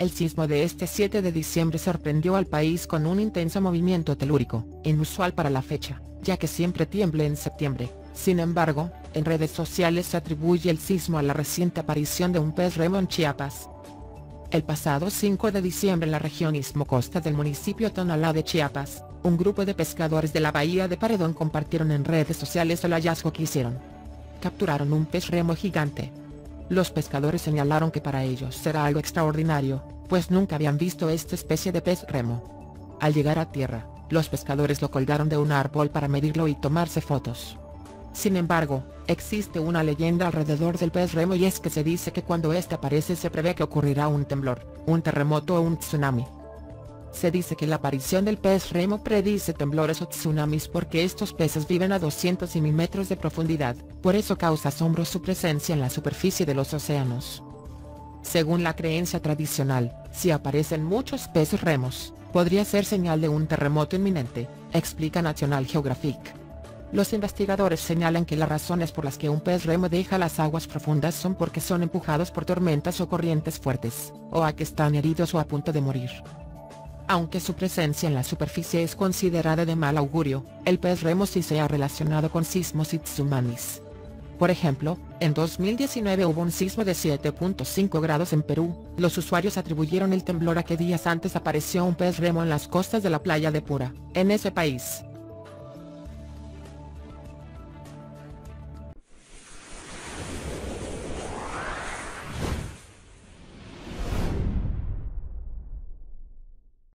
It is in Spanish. El sismo de este 7 de diciembre sorprendió al país con un intenso movimiento telúrico, inusual para la fecha, ya que siempre tiembla en septiembre. Sin embargo, en redes sociales se atribuye el sismo a la reciente aparición de un pez remo en Chiapas. El pasado 5 de diciembre en la región Istmo Costa del municipio Tonalá de Chiapas, un grupo de pescadores de la Bahía de Paredón compartieron en redes sociales el hallazgo que hicieron. Capturaron un pez remo gigante. Los pescadores señalaron que para ellos será algo extraordinario, pues nunca habían visto esta especie de pez remo. Al llegar a tierra, los pescadores lo colgaron de un árbol para medirlo y tomarse fotos. Sin embargo, existe una leyenda alrededor del pez remo y es que se dice que cuando este aparece se prevé que ocurrirá un temblor, un terremoto o un tsunami. Se dice que la aparición del pez remo predice temblores o tsunamis porque estos peces viven a 200 y 1000 metros de profundidad, por eso causa asombro su presencia en la superficie de los océanos. Según la creencia tradicional, si aparecen muchos peces remos, podría ser señal de un terremoto inminente, explica National Geographic. Los investigadores señalan que las razones por las que un pez remo deja las aguas profundas son porque son empujados por tormentas o corrientes fuertes, o a que están heridos o a punto de morir. Aunque su presencia en la superficie es considerada de mal augurio, el pez remo sí se ha relacionado con sismos y tsunamis. Por ejemplo, en 2019 hubo un sismo de 7.5 grados en Perú. Los usuarios atribuyeron el temblor a que días antes apareció un pez remo en las costas de la playa de Pura, en ese país.